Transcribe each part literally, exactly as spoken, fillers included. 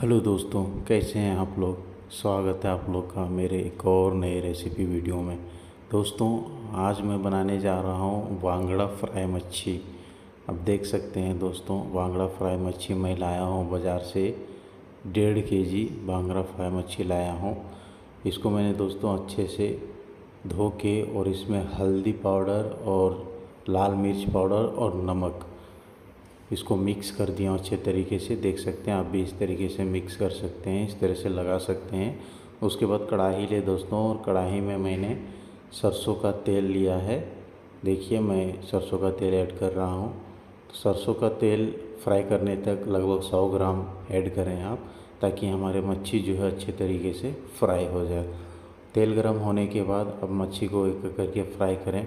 Hello दोस्तों, कैसे हैं आप लोग। स्वागत है आप लोग का मेरे एक और नए रेसिपी वीडियो में। दोस्तों आज मैं बनाने जा रहा हूं बांगड़ा फ्राई मच्छी। अब देख सकते हैं दोस्तों, बांगड़ा फ्राई मच्छी मैं लाया हूं बाज़ार से। डेढ़ केजी बांगड़ा फ्राई मच्छी लाया हूं। इसको मैंने दोस्तों अच्छे से धो के और इसमें हल्दी पाउडर और लाल मिर्च पाउडर और नमक इसको मिक्स कर दिया अच्छे तरीके से। देख सकते हैं, आप भी इस तरीके से मिक्स कर सकते हैं, इस तरह से लगा सकते हैं। उसके बाद कढ़ाई ले दोस्तों, और कढ़ाई में मैंने सरसों का तेल लिया है। देखिए मैं सरसों का तेल ऐड कर रहा हूँ। तो सरसों का तेल फ्राई करने तक लगभग सौ ग्राम ऐड करें आप, ताकि हमारे मच्छी जो है अच्छे तरीके से फ्राई हो जाए। तेल गर्म होने के बाद अब मच्छी को एक एक करके फ्राई करें।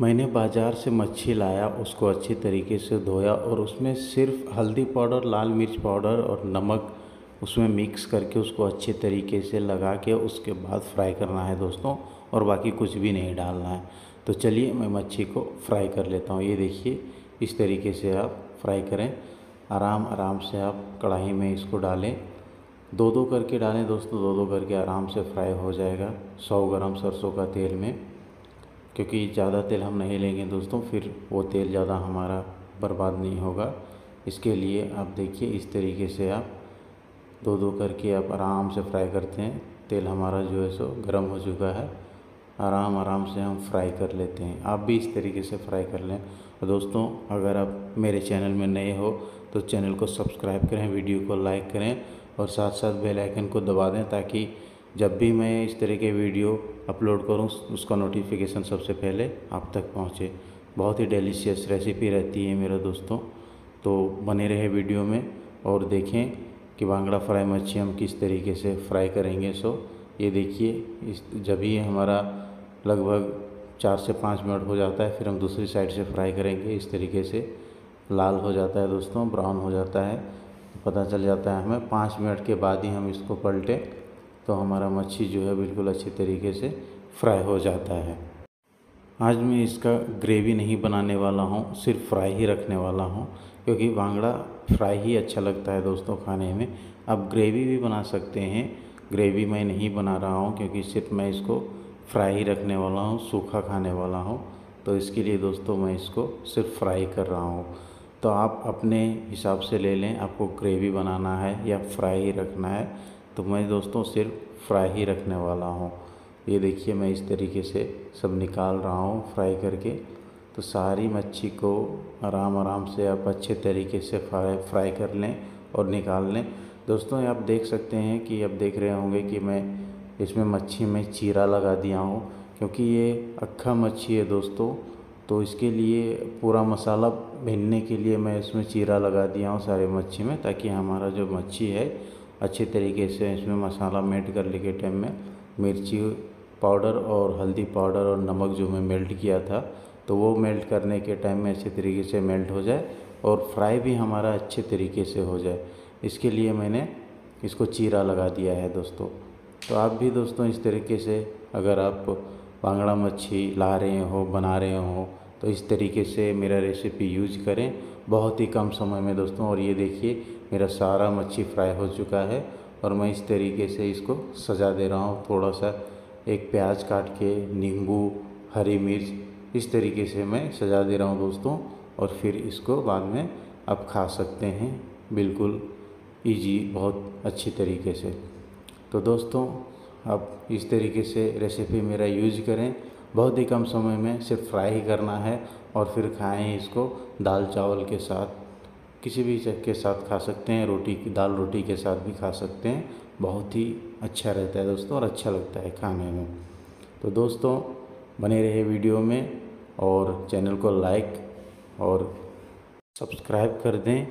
मैंने बाज़ार से मच्छी लाया, उसको अच्छे तरीके से धोया और उसमें सिर्फ हल्दी पाउडर, लाल मिर्च पाउडर और नमक उसमें मिक्स करके उसको अच्छे तरीके से लगा के उसके बाद फ्राई करना है दोस्तों, और बाकी कुछ भी नहीं डालना है। तो चलिए मैं मच्छी को फ्राई कर लेता हूँ। ये देखिए इस तरीके से आप फ्राई करें, आराम आराम से आप कढ़ाई में इसको डालें, दो दो करके डालें दोस्तों, दो दो करके आराम से फ्राई हो जाएगा सौ ग्राम सरसों का तेल में। क्योंकि ज़्यादा तेल हम नहीं लेंगे दोस्तों, फिर वो तेल ज़्यादा हमारा बर्बाद नहीं होगा। इसके लिए आप देखिए इस तरीके से आप दो दो करके आप आराम से फ्राई करते हैं। तेल हमारा जो है सो गर्म हो चुका है, आराम आराम से हम फ्राई कर लेते हैं। आप भी इस तरीके से फ्राई कर लें। और दोस्तों अगर आप मेरे चैनल में नए हो तो चैनल को सब्सक्राइब करें, वीडियो को लाइक करें और साथ साथ बेल आइकन को दबा दें, ताकि जब भी मैं इस तरह के वीडियो अपलोड करूं उसका नोटिफिकेशन सबसे पहले आप तक पहुंचे। बहुत ही डिलीशियस रेसिपी रहती है मेरा दोस्तों, तो बने रहे वीडियो में और देखें कि बांगड़ा फ्राई मच्छी हम किस तरीके से फ्राई करेंगे। सो ये देखिए इस जब ही हमारा लगभग चार से पाँच मिनट हो जाता है, फिर हम दूसरी साइड से फ्राई करेंगे। इस तरीके से लाल हो जाता है दोस्तों, ब्राउन हो जाता है, पता चल जाता है हमें। पाँच मिनट के बाद ही हम इसको पलटें तो हमारा मच्छी जो है बिल्कुल अच्छे तरीके से फ्राई हो जाता है। आज मैं इसका ग्रेवी नहीं बनाने वाला हूँ, सिर्फ फ्राई ही रखने वाला हूँ, क्योंकि बांगड़ा फ्राई ही अच्छा लगता है दोस्तों खाने में। आप ग्रेवी भी बना सकते हैं, ग्रेवी मैं नहीं बना रहा हूँ क्योंकि सिर्फ मैं इसको फ्राई ही रखने वाला हूँ, सूखा खाने वाला हूँ। तो इसके लिए दोस्तों मैं इसको सिर्फ फ्राई कर रहा हूँ। तो आप अपने हिसाब से ले लें, आपको ग्रेवी बनाना है या फ्राई ही रखना है। तो मैं दोस्तों सिर्फ फ्राई ही रखने वाला हूँ। ये देखिए मैं इस तरीके से सब निकाल रहा हूँ फ्राई करके। तो सारी मच्छी को आराम आराम से आप अच्छे तरीके से फ्राई फ्राई कर लें और निकाल लें। दोस्तों आप देख सकते हैं कि आप देख रहे होंगे कि मैं इसमें मच्छी में चीरा लगा दिया हूँ, क्योंकि ये अक्खा मच्छी है दोस्तों। तो इसके लिए पूरा मसाला भुनने के लिए मैं इसमें चीरा लगा दिया हूँ सारे मच्छी में, ताकि हमारा जो मच्छी है अच्छे तरीके से इसमें मसाला मेल्ट करने के टाइम में मिर्ची पाउडर और हल्दी पाउडर और नमक जो मैं मेल्ट किया था, तो वो मेल्ट करने के टाइम में अच्छे तरीके से मेल्ट हो जाए और फ्राई भी हमारा अच्छे तरीके से हो जाए। इसके लिए मैंने इसको चीरा लगा दिया है दोस्तों। तो आप भी दोस्तों इस तरीके से अगर आप बांगड़ा मच्छी ला रहे हो, बना रहे हो, तो इस तरीके से मेरा रेसिपी यूज करें बहुत ही कम समय में दोस्तों। और ये देखिए मेरा सारा मच्छी फ्राई हो चुका है और मैं इस तरीके से इसको सजा दे रहा हूँ। थोड़ा सा एक प्याज काट के, नींबू, हरी मिर्च, इस तरीके से मैं सजा दे रहा हूँ दोस्तों, और फिर इसको बाद में आप खा सकते हैं बिल्कुल इजी, बहुत अच्छी तरीके से। तो दोस्तों आप इस तरीके से रेसिपी मेरा यूज करें, बहुत ही कम समय में सिर्फ फ्राई ही करना है और फिर खाएं इसको दाल चावल के साथ, किसी भी चीज़ के साथ खा सकते हैं, रोटी दाल रोटी के साथ भी खा सकते हैं। बहुत ही अच्छा रहता है दोस्तों और अच्छा लगता है खाने में। तो दोस्तों बने रहे वीडियो में और चैनल को लाइक और सब्सक्राइब कर दें।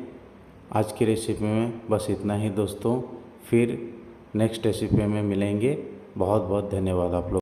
आज की रेसिपी में बस इतना ही दोस्तों, फिर नेक्स्ट रेसिपी में मिलेंगे। बहुत बहुत धन्यवाद आप लोग।